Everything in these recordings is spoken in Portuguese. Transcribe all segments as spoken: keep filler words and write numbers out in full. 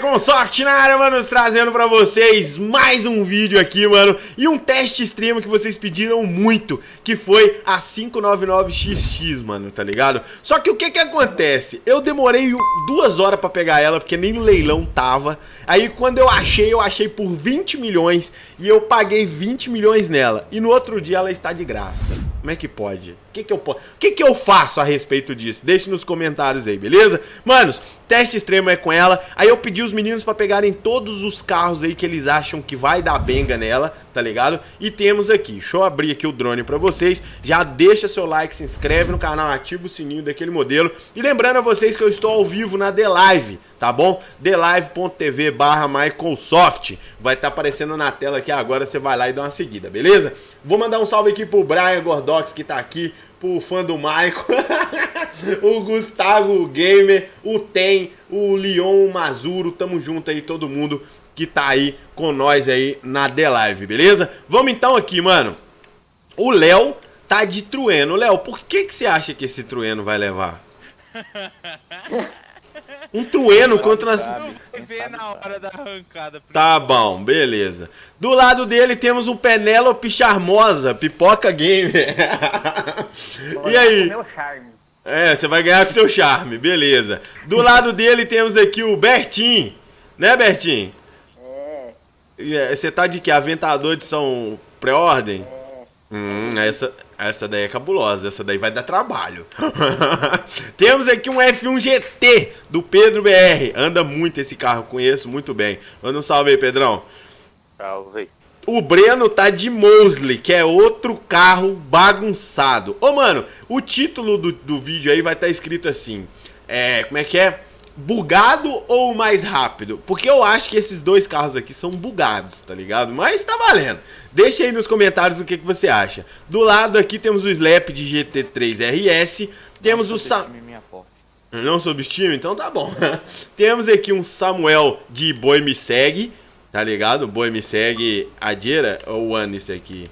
Consorte na área, mano, trazendo pra vocês mais um vídeo aqui, mano. E um teste extremo que vocês pediram muito, que foi a cinco nove nove X X, mano, tá ligado? Só que o que que acontece? Eu demorei duas horas pra pegar ela, porque nem leilão tava. Aí quando eu achei, eu achei por vinte milhões e eu paguei vinte milhões nela. E no outro dia ela está de graça. Como é que pode? O que que eu posso? O que que eu faço a respeito disso? Deixe nos comentários aí, beleza? Manos, teste extremo é com ela. Aí eu pedi os meninos pra pegarem todos os carros aí que eles acham que vai dar benga nela, tá ligado? E temos aqui, deixa eu abrir aqui o drone pra vocês. Já deixa seu like, se inscreve no canal, ativa o sininho daquele modelo. E lembrando a vocês que eu estou ao vivo na TheLive, tá bom? TheLive.tv barra Microsoft. Vai estar aparecendo na tela aqui agora, você vai lá e dá uma seguida, beleza? Vou mandar um salve aqui pro Brian Gordox, que tá aqui, pro fã do Maicon, o Gustavo Gamer, o Tem, o Leon Mazuro, tamo junto aí todo mundo que tá aí com nós aí na TheLive, beleza? Vamos então aqui, mano, o Léo tá de Trueno. Léo, por que que você acha que esse Trueno vai levar? Um Trueno contra as... Vê na hora da arrancada. Tá bom, beleza. Do lado dele temos um Penélope Charmosa, Pipoca Gamer. E aí? Meu charme. É, você vai ganhar com seu charme, beleza. Do lado dele temos aqui o Bertin, né, Bertin? É. Você tá de que? Aventador de São Pré-Ordem? É. Hum, essa, essa daí é cabulosa, essa daí vai dar trabalho. Temos aqui um F um G T do Pedro B R. Anda muito esse carro, conheço muito bem. Manda um salve aí, Pedrão. Salve. O Breno tá de Mosley, que é outro carro bagunçado. Ô, mano, o título do, do vídeo aí vai estar tá escrito assim. É, como é que é? Bugado ou mais rápido? Porque eu acho que esses dois carros aqui são bugados, tá ligado? Mas tá valendo. Deixa aí nos comentários o que, que você acha. Do lado aqui temos o Slap de G T três R S. Temos não o Sa... minha não subestime? Então tá bom. Temos aqui um Samuel de Boi Me Segue, tá ligado? Boi Me Segue Adira ou Anis aqui?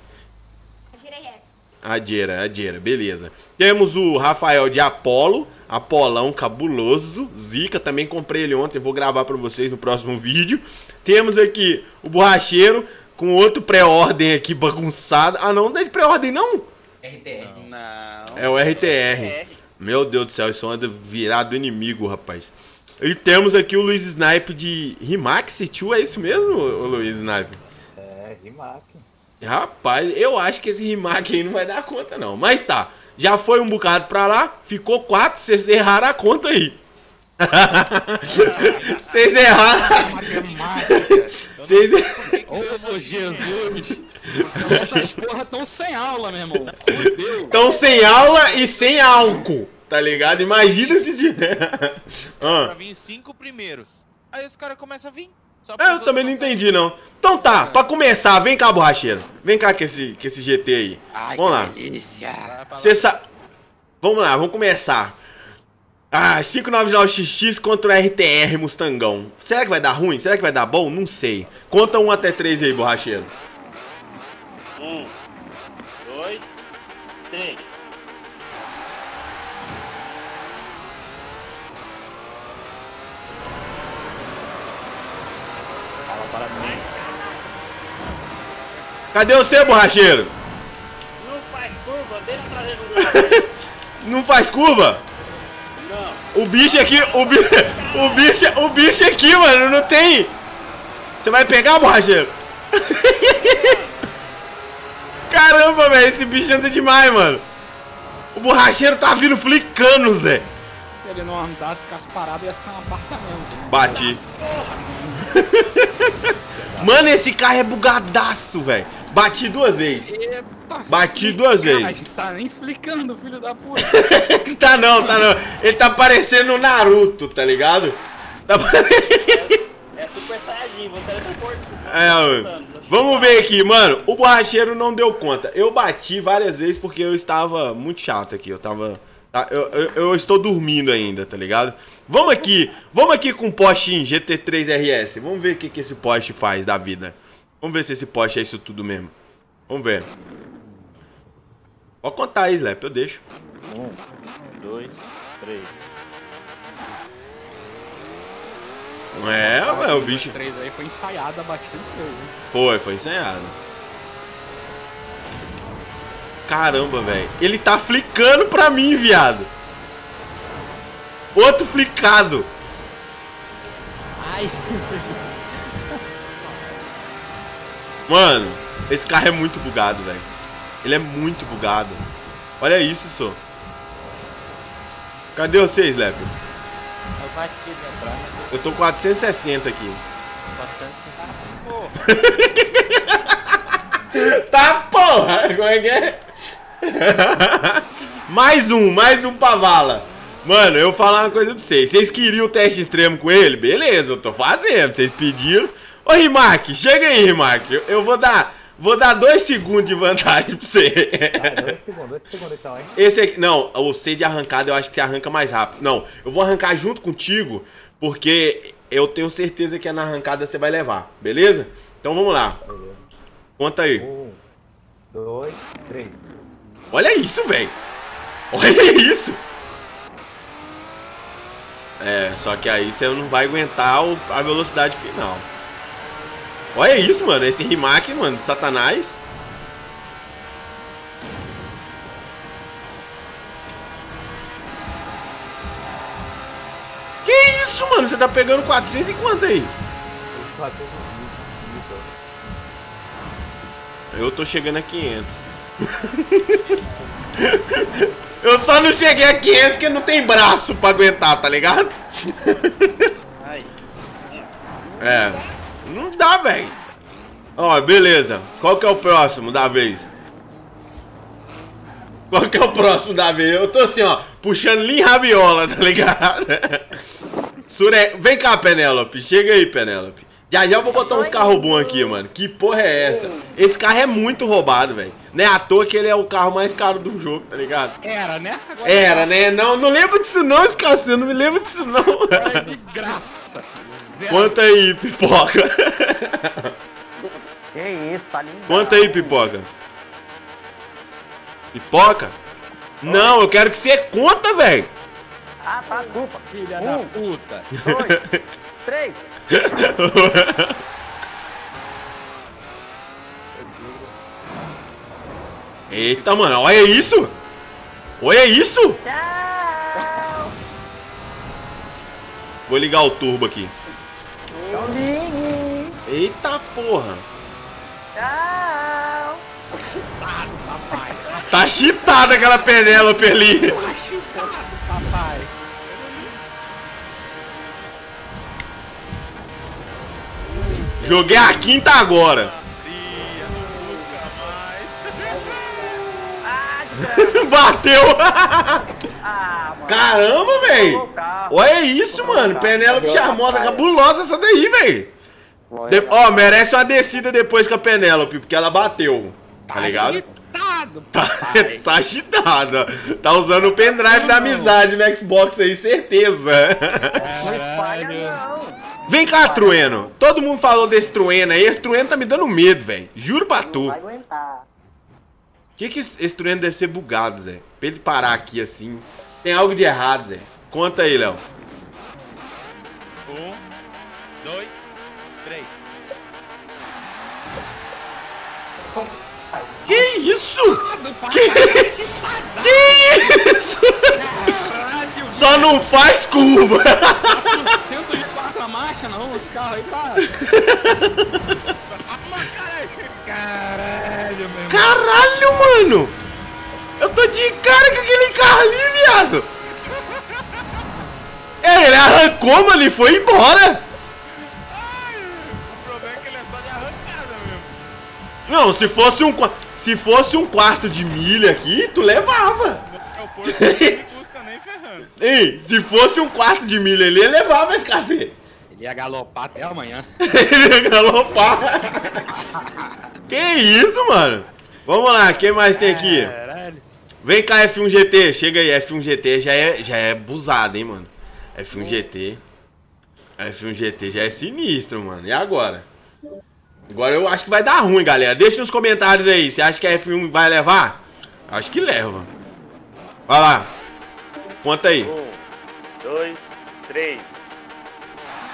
Adira, Adira, beleza. Temos o Rafael de Apolo. Apolão cabuloso, zica, também comprei ele ontem, vou gravar pra vocês no próximo vídeo. Temos aqui o Borracheiro, com outro pré-ordem aqui bagunçado. Ah não, não é de pré-ordem não? R T R. Não. É o R T R. Meu Deus do céu, isso anda virado inimigo, rapaz. E temos aqui o Luiz Snipe de Rimac, se tio, é isso mesmo, o Luiz Snipe? É, Rimac. Rapaz, eu acho que esse Rimac aí não vai dar conta não, mas tá. Já foi um bocado pra lá, ficou quatro, vocês erraram a conta aí. Vocês erraram. Vocês erraram. Ô Jesus, essas porra tão sem aula, meu irmão. Fudeu. Tão sem aula e sem álcool, tá ligado? Imagina se tiver. Ah. Pra vir os cinco primeiros. Aí os caras começam a vir. É, eu também não entendi, não. Então tá, pra começar, vem cá, borracheiro. Vem cá com esse, com esse G T aí. Ai, vamos lá. Delícia. Cê sa... Vamos lá, vamos começar. Ah, cinco nove nove X X contra o R T R Mustangão. Será que vai dar ruim? Será que vai dar bom? Não sei. Conta um até três aí, borracheiro. Um, dois, três. Cadê você, borracheiro? Não faz curva, deixa eu trazer o Não faz curva? Não. O bicho aqui, o bicho, o bicho, o bicho aqui, mano, não tem. Você vai pegar, borracheiro? Caramba, velho, esse bicho anda demais, mano. O borracheiro tá vindo flicando, Zé. Se ele não andasse, ficasse parado, ia ser um apartamento. Né? Bati. Mano, esse carro é bugadaço, velho. Bati duas vezes. Eita, Bati duas cara, vezes. Tá nem flicando, filho da puta. Tá não, tá não. Ele tá parecendo o Naruto, tá ligado? Tá pare... é, é super saiyajin, vou teleportar. É, mano. Vamos ver aqui, mano. O borracheiro não deu conta. Eu bati várias vezes porque eu estava muito chato aqui. Eu tava... Eu, eu, eu estou dormindo ainda, tá ligado? Vamos aqui, vamos aqui com um poste em G T três R S. Vamos ver o que, que esse poste faz da vida. Vamos ver se esse poste é isso tudo mesmo. Vamos ver. Pode contar aí, Slap, eu deixo. Um, dois, três. É, ué, o bicho. três aí foi ensaiada bastante coisa. Né? Foi, foi ensaiada. Caramba, velho. Ele tá flicando pra mim, viado. Outro flicado. Ai, mano, esse carro é muito bugado, velho. Ele é muito bugado. Olha isso, só. Cadê vocês, Slap? Eu tô quatrocentos e sessenta aqui. quatrocentos e sessenta. Tá, porra! Como é que é? Mais um, mais um pra vala. Mano, eu vou falar uma coisa pra vocês. Vocês queriam o teste extremo com ele? Beleza, eu tô fazendo. Vocês pediram. Ô, Rimac, chega aí, Rimac. Eu, eu vou dar... Vou dar dois segundos de vantagem pra você. Ah, dois segundos, dois segundos então, hein? Esse aqui, não, o C de arrancada eu acho que você arranca mais rápido. Não, eu vou arrancar junto contigo, porque eu tenho certeza que na arrancada você vai levar, beleza? Então vamos lá. Conta aí. Um, dois, três. Olha isso, velho. Olha isso. É, só que aí você não vai aguentar a velocidade final. Olha isso, mano. Esse Rimac, mano. Satanás. Que isso, mano? Você tá pegando quatrocentos e quanto aí? Eu tô chegando a quinhentos. Eu só não cheguei a quinhentos porque não tem braço pra aguentar, tá ligado? É... Não dá, velho. Ó, beleza. Qual que é o próximo da vez? Qual que é o próximo da vez? Eu tô assim, ó, puxando linha rabiola, tá ligado? Sure... Vem cá, Penélope. Chega aí, Penélope. Já já eu vou botar uns carros bons aqui, mano. Que porra é essa? Esse carro é muito roubado, velho. Não é à toa que ele é o carro mais caro do jogo, tá ligado? Era, né? Agora Era, né? Não, não lembro disso não, esse carro. Eu não me lembro disso não. É de graça. Zero. Conta aí, Pipoca. Que isso, tá lindo. Conta aí, Pipoca. Pipoca? Oi. Não, eu quero que você conta, velho. Ah, tá, desculpa. Filha um, da puta. Dois, três. Eita, mano, olha isso. Olha isso. Tchau. Vou ligar o turbo aqui. Eita porra! Tchau! Tá chutado, papai! Tá chitada aquela Penélope ali! Tá chutado, papai! Joguei a quinta agora! Bateu! Caramba, velho! Olha isso, mano! Penélope Charmosa, cabulosa essa daí, velho! Ó, de... oh, merece uma descida depois com a Penélope, porque ela bateu. Tá, tá ligado? Agitado, papai. Tá agitada. Tá usando o pendrive da amizade no Xbox aí, certeza. É, vem cá, Trueno. Todo mundo falou desse Trueno aí. Esse Trueno tá me dando medo, velho. Juro pra tu. Vai aguentar. Que que esse Trueno deve ser bugado, Zé? Pra ele parar aqui assim. Tem algo de errado, Zé. Conta aí, Léo. Um, dois. Que isso? Que isso? Que isso? Só não faz curva. Cento de quatro marcha não, os carros aí, cara. Caralho, meu. Caralho, mano. Eu tô de cara com aquele carro ali, viado. É, ele arrancou, mano, ele foi embora. Não, se fosse um se fosse um quarto de milha aqui, tu levava. Ei, se fosse um quarto de milha ali, ele levava esse cacete. Ele ia galopar até amanhã. Ele ia galopar. Que isso, mano? Vamos lá, quem mais tem aqui? Caralho. Vem cá, F um G T, chega aí, F um G T já é já é abusado, hein, mano? F um G T. F um G T já é sinistro, mano. E agora? Agora eu acho que vai dar ruim, galera. Deixa nos comentários aí. Você acha que a F um vai levar? Acho que leva. Vai lá. Conta aí. Um, dois, três.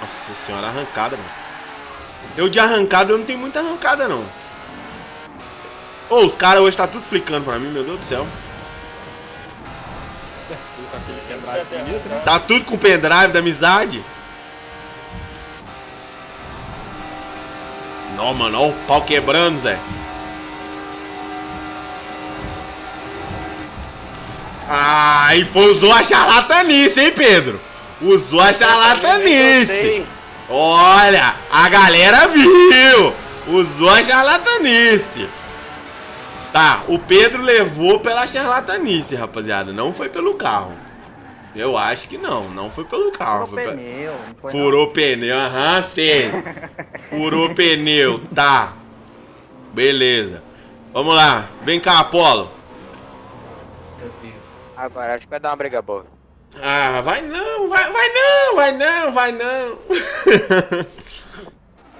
Nossa senhora, arrancada, mano. Eu de arrancada, eu não tenho muita arrancada, não. Ô, oh, os caras hoje tá tudo flicando pra mim, meu Deus do céu. Tá tudo com o pendrive da amizade. Não, mano, olha o pau quebrando, Zé. Ah, e foi, usou a charlatanice, hein, Pedro? Usou a charlatanice. Olha, a galera viu. Usou a charlatanice. Tá, o Pedro levou pela charlatanice, rapaziada. Não foi pelo carro. Eu acho que não, não foi pelo carro. Furou foi pneu. Pe... Foi Furou não. pneu, aham, sim. Furou pneu, tá. Beleza. Vamos lá, vem cá, Apolo. Agora acho que vai dar uma briga boa. Ah, vai não, vai, vai não, vai não, vai não.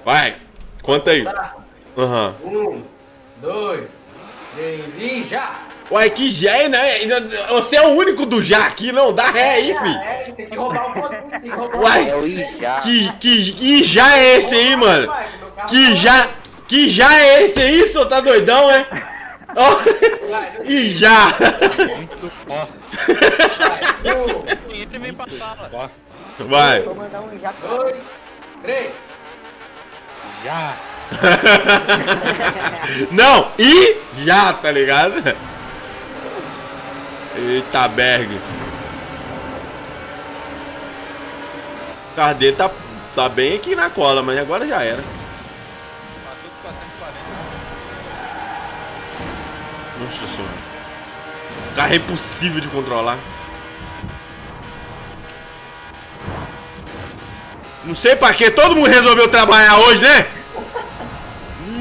Vai, conta aí. Tá. Uhum. Um, dois, três e já! Ué, que já, né? Você é o único do já aqui, não? Dá ré aí, filho. É, tem que roubar o ponto, tem que roubar Ué, o já. Que, que, que já é esse aí, mano? Que já, que já é esse aí, senhor? Tá doidão, é? Oh. E já! Muito forte. Entra e vem pra sala. Vai. Vou mandar um já. Dois, três. Já! Não, e já, tá ligado? Eita, Berg. O carro dele tá, tá bem aqui na cola, mas agora já era. Nossa senhora. O carro é impossível de controlar. Não sei pra que todo mundo resolveu trabalhar hoje, né?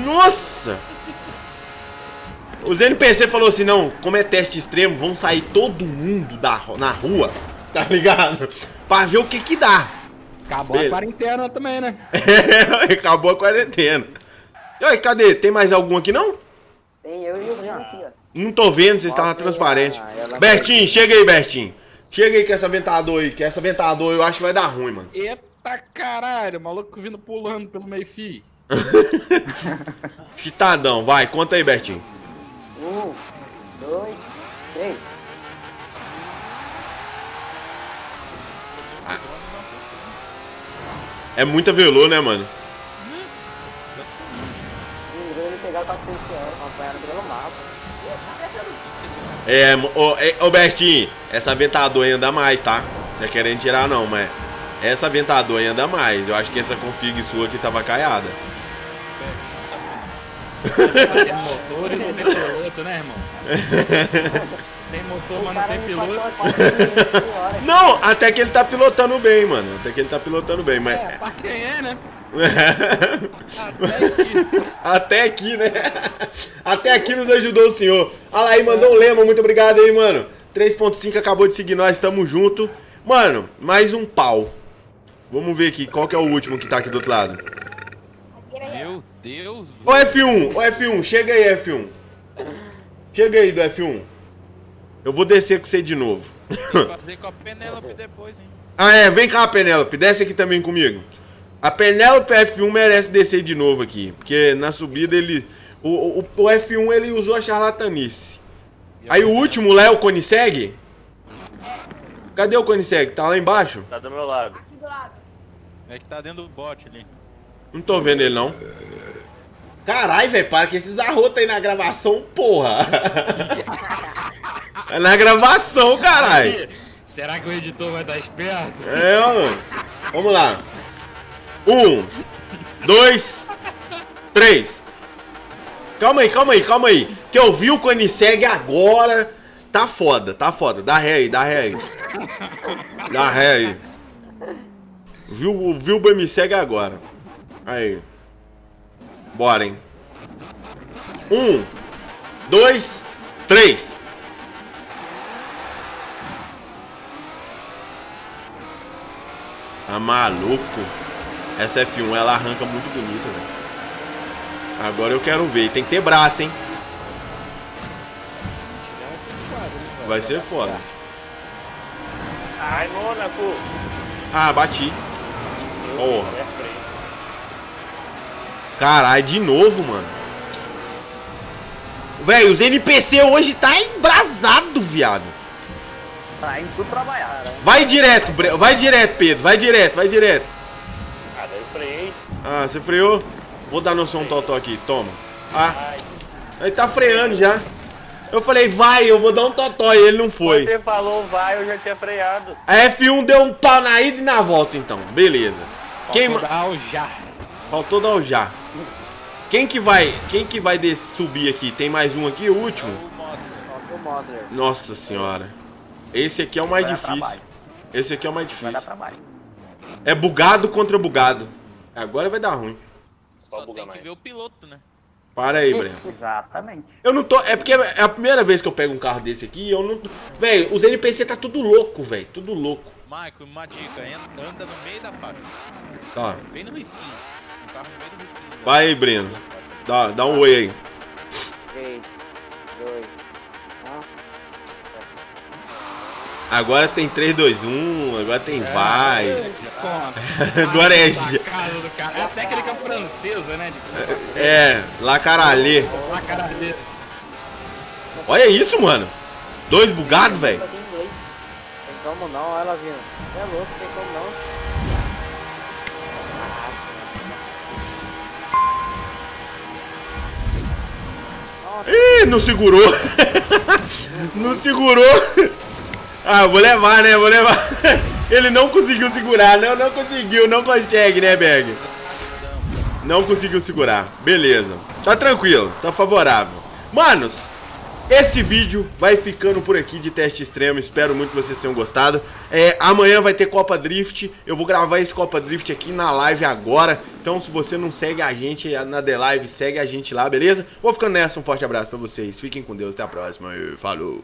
Nossa! Os N P C falou assim, não, como é teste extremo, vão sair todo mundo da, na rua, tá ligado? Pra ver o que que dá. Acabou Beleza. a quarentena também, né? É, acabou a quarentena. E aí, cadê? Tem mais algum aqui, não? Tem, eu e o Breno aqui, ó. Não tô vendo, você estava transparente. Ela... Bertin, chega aí, Bertin. Chega aí com essa Aventador aí, que essa Aventador eu acho que vai dar ruim, mano. Eita caralho, maluco vindo pulando pelo meio fio. Chitadão, vai, conta aí, Bertinho. Um, dois, três. Ah. É muita velô, né, mano? É, ô, ô Bertinho, essa Aventador ainda mais, tá? Já querendo tirar não, mas essa Aventador ainda mais. Eu acho que essa config sua aqui tava caiada. Tem motor e não tem piloto, né, irmão? Tem motor, mas não tem piloto. Não, até que ele tá pilotando bem, mano. Até que ele tá pilotando bem, mas... É, pra quem é, né? Até aqui. Até aqui, né? Até aqui nos ajudou o senhor. Olha lá, aí mandou um lema, muito obrigado aí, mano. três ponto cinco acabou de seguir nós, tamo junto. Mano, mais um pau. Vamos ver aqui, qual que é o último que tá aqui do outro lado. Meu Deus! Ô F um, ô F um, chega aí, F um. Chega aí do F um. Eu vou descer com você de novo. Tem que fazer com a Penélope depois, hein? Ah é, vem cá, Penélope, desce aqui também comigo. A Penélope F um merece descer de novo aqui, porque na subida ele... O, o, o F um ele usou a charlatanice. Aí o último lá é o Koenigsegg? Cadê o Koenigsegg? Tá lá embaixo? Tá do meu lado. Aqui do lado. É que tá dentro do bote ali. Não tô vendo ele, não. Caralho, velho, para que esses arrotos aí na gravação, porra. É na gravação, caralho. Será que o editor vai estar esperto? É, mano. Vamos lá. Um, dois, três. Calma aí, calma aí, calma aí. Que eu vi o Koenigsegg agora. Tá foda, tá foda. Dá ré aí, dá ré aí. Dá ré aí. Viu, viu o Koenigsegg agora. Aí. Bora, hein. Um, dois, três. Tá maluco. Essa F um, ela arranca muito bonita, velho. Agora eu quero ver. Tem que ter braço, hein. Vai ser foda. Ai, Mônaco. Ah, bati. Porra. Caralho, de novo, mano. Velho, os N P C hoje tá embrasado, viado. Tá indo tudo trabalhar, né? Vai direto, Breno. Vai direto, Pedro. Vai direto, vai direto. Ah, daí eu freiei. Ah, você freou? Vou dar no som um totó aqui. Toma. Ah. Ele tá freando já. Eu falei, vai, eu vou dar um totó e ele não foi. Você falou, vai, eu já tinha freado. A F um deu um pau na ida e na volta, então. Beleza. Faltou Quem... dar o já. Faltou dar o já. Quem que vai, quem que vai des... subir aqui? Tem mais um aqui, o último? O Mosley. Nossa senhora. Esse aqui é o mais difícil. Esse aqui é o mais difícil. Vai dar trabalho. É bugado contra bugado. Agora vai dar ruim. Só, Só tem mais. que ver o piloto, né? Para aí, Breno. Exatamente. Eu não tô... É porque é a primeira vez que eu pego um carro desse aqui e eu não... Velho, os N P C tá tudo louco, velho. Tudo louco. Maicon, uma dica. Anda no meio da faixa. Tá. Bem no risquinho. O carro no meio do risquinho. Vai aí, Breno. Dá, dá um oi aí. três, dois, um. Agora tem três, dois, um. Agora tem é, vai. É, agora é... É a técnica francesa, né? De é, lacaralê. Lacaralê. Olha isso, mano. Dois bugados, velho. Tem como não, ela vindo. É louco, tem como não. Ih, não segurou. Não segurou. Ah, vou levar, né? Vou levar. Ele não conseguiu segurar. Não, não conseguiu. Não consegue, né, Berg? Não conseguiu segurar. Beleza. Tá tranquilo. Tá favorável. Manos, esse vídeo vai ficando por aqui de teste extremo. Espero muito que vocês tenham gostado. É, amanhã vai ter Copa Drift. Eu vou gravar esse Copa Drift aqui na live agora. Então, se você não segue a gente na TheLive, segue a gente lá, beleza? Vou ficando nessa. Um forte abraço pra vocês. Fiquem com Deus. Até a próxima. E falou.